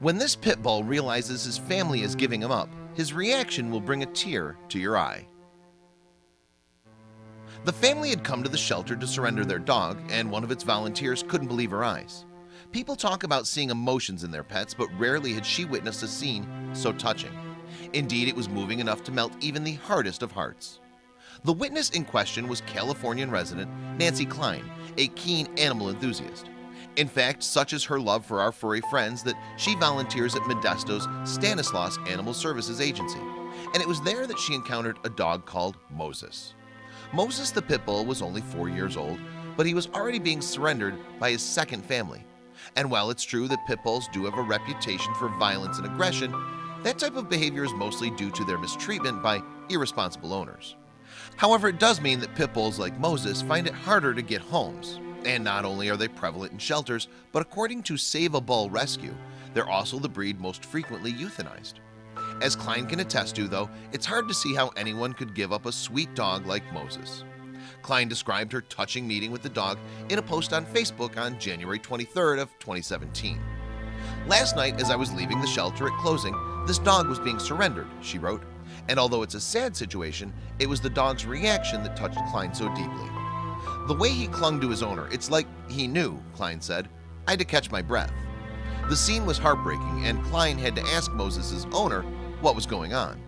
When this pit bull realizes his family is giving him up, his reaction will bring a tear to your eye. The family had come to the shelter to surrender their dog, and one of its volunteers couldn't believe her eyes. People talk about seeing emotions in their pets, but rarely had she witnessed a scene so touching. Indeed, it was moving enough to melt even the hardest of hearts. The witness in question was Californian resident Nancy Klein, a keen animal enthusiast. In fact, such is her love for our furry friends that she volunteers at Modesto's Stanislaus Animal Services Agency, and it was there that she encountered a dog called Moses. Moses the pit bull was only 4 years old, but he was already being surrendered by his second family. And while it's true that pit bulls do have a reputation for violence and aggression, that type of behavior is mostly due to their mistreatment by irresponsible owners. However, it does mean that pit bulls like Moses find it harder to get homes. And not only are they prevalent in shelters, but according to Save a Bull Rescue, they're also the breed most frequently euthanized. As Klein can attest to, though, it's hard to see how anyone could give up a sweet dog like Moses. Klein described her touching meeting with the dog in a post on Facebook on January 23rd of 2017. "Last night as I was leaving the shelter at closing, this dog was being surrendered," she wrote, and although it's a sad situation, it was the dog's reaction that touched Klein so deeply. "The way he clung to his owner, it's like he knew," Klein said. "I had to catch my breath." The scene was heartbreaking, and Klein had to ask Moses' owner what was going on.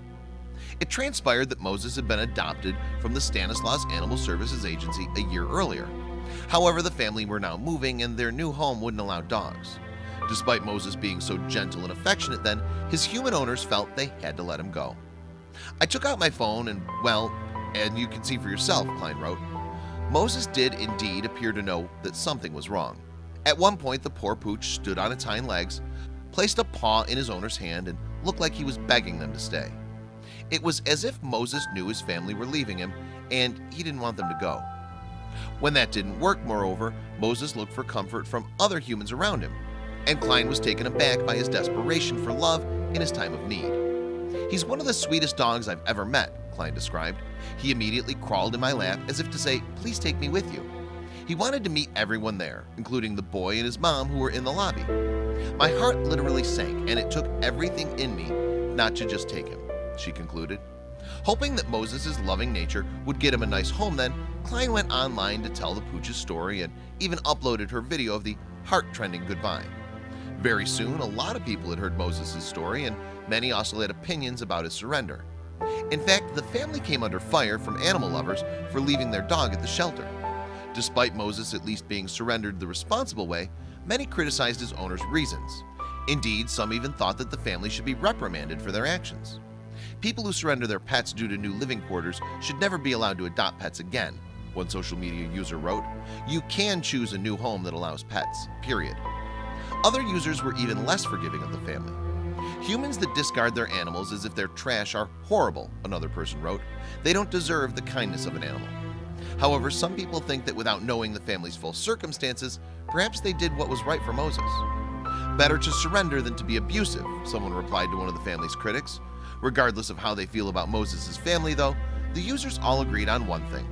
It transpired that Moses had been adopted from the Stanislaus Animal Services Agency a year earlier. However, the family were now moving, and their new home wouldn't allow dogs. Despite Moses being so gentle and affectionate then, his human owners felt they had to let him go. "I took out my phone and, well, and you can see for yourself," Klein wrote. Moses did indeed appear to know that something was wrong. At one point, the poor pooch stood on its hind legs, placed a paw in his owner's hand, and looked like he was begging them to stay. It was as if Moses knew his family were leaving him, and he didn't want them to go. When that didn't work, moreover, Moses looked for comfort from other humans around him, and Klein was taken aback by his desperation for love in his time of need. "He's one of the sweetest dogs I've ever met," Klein described. "He immediately crawled in my lap as if to say, 'Please take me with you.' He wanted to meet everyone there, including the boy and his mom who were in the lobby. My heart literally sank, and it took everything in me not to just take him," she concluded. Hoping that Moses' loving nature would get him a nice home then, Klein went online to tell the pooch's story and even uploaded her video of the heart-rending goodbye. Very soon, a lot of people had heard Moses' story, and many also had opinions about his surrender. In fact, the family came under fire from animal lovers for leaving their dog at the shelter. Despite Moses at least being surrendered the responsible way, many criticized his owner's reasons. Indeed, some even thought that the family should be reprimanded for their actions. People who surrender their pets due to new living quarters should never be allowed to adopt pets again, one social media user wrote. "You can choose a new home that allows pets, period." Other users were even less forgiving of the family. "Humans that discard their animals as if they're trash are horrible," another person wrote. "They don't deserve the kindness of an animal." However, some people think that without knowing the family's full circumstances, perhaps they did what was right for Moses. "Better to surrender than to be abusive," someone replied to one of the family's critics. Regardless of how they feel about Moses' family, though, the users all agreed on one thing.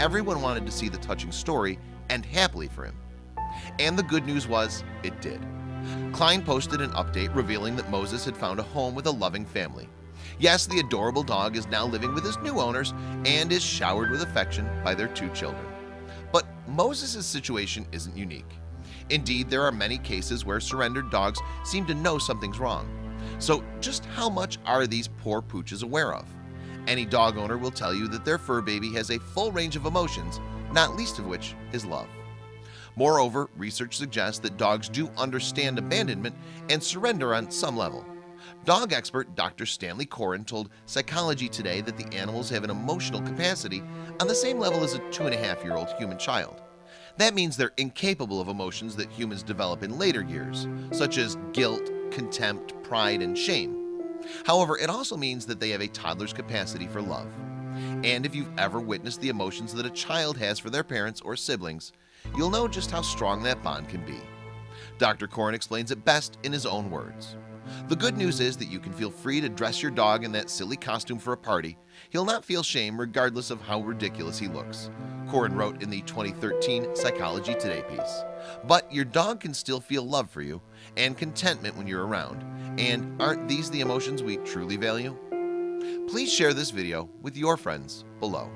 Everyone wanted to see the touching story end happily for him. And the good news was, it did. Klein posted an update revealing that Moses had found a home with a loving family. Yes, the adorable dog is now living with his new owners and is showered with affection by their two children. But Moses' situation isn't unique. Indeed, there are many cases where surrendered dogs seem to know something's wrong. So just how much are these poor pooches aware of? Any dog owner will tell you that their fur baby has a full range of emotions, not least of which is love. Moreover, research suggests that dogs do understand abandonment and surrender on some level. Dog expert Dr. Stanley Coren told Psychology Today that the animals have an emotional capacity on the same level as a 2.5-year-old human child. That means they're incapable of emotions that humans develop in later years, such as guilt, contempt, pride, and shame. However, it also means that they have a toddler's capacity for love. And if you've ever witnessed the emotions that a child has for their parents or siblings, you'll know just how strong that bond can be. Dr. Coren explains it best in his own words. The good news is that you can feel free to dress your dog in that silly costume for a party. He'll not feel shame regardless of how ridiculous he looks, Coren wrote in the 2013 Psychology Today piece. But your dog can still feel love for you and contentment when you're around. And aren't these the emotions we truly value? Please share this video with your friends below.